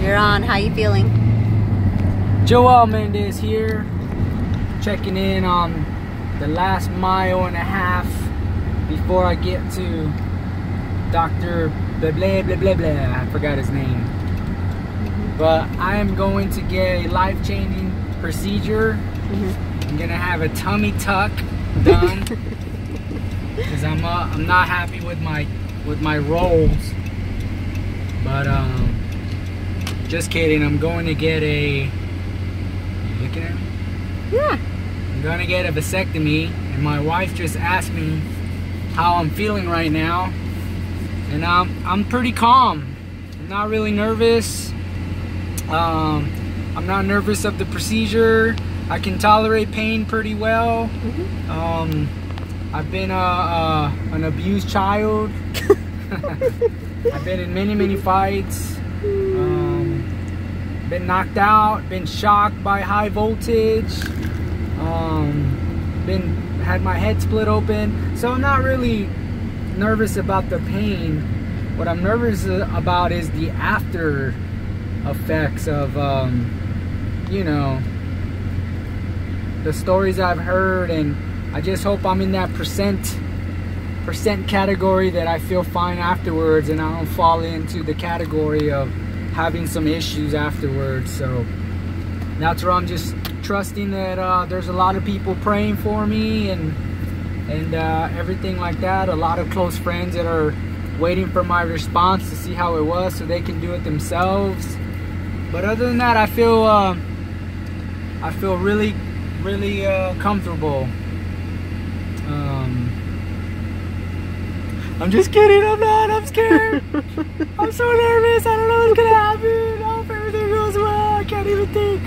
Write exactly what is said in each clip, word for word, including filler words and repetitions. You're on. How you feeling? Joel Mendez here, checking in on the last mile and a half before I get to Doctor Blah Blah Blah Blah Blah. I forgot his name. Mm-hmm. But I am going to get a life-changing procedure. Mm-hmm. I'm gonna have a tummy tuck done because I'm uh, I'm not happy with my with my rolls. But um, just kidding. I'm going to get a. You looking at me? Yeah. I'm gonna get a vasectomy, and my wife just asked me how I'm feeling right now, and I'm I'm pretty calm. I'm not really nervous. Um, I'm not nervous of the procedure. I can tolerate pain pretty well. Mm-hmm. um, I've been a, a, an abused child. I've been in many, many fights. Um, been knocked out, been shocked by high voltage. Um, been had my head split open. So I'm not really nervous about the pain. What I'm nervous about is the after effects of, um, you know, the stories I've heard, and I just hope I'm in that percent percent category that I feel fine afterwards and I don't fall into the category of having some issues afterwards. So that's where I'm just trusting that uh, there's a lot of people praying for me and and uh, everything like that. A lot of close friends that are waiting for my response to see how it was so they can do it themselves. But other than that, I feel uh, I feel really really uh, comfortable. um, I'm just kidding, I'm not, I'm scared. I'm so nervous, I don't know what's gonna happen. I hope everything goes well, I can't even think.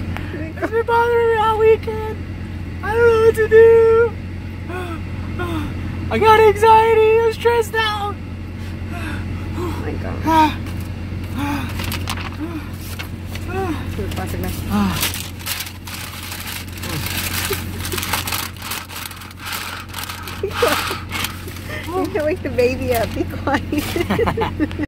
It's been bothering me all weekend. I don't know what to do. I got anxiety, I'm stressed out. Oh my God. Ah. You can wake the baby up, be quiet.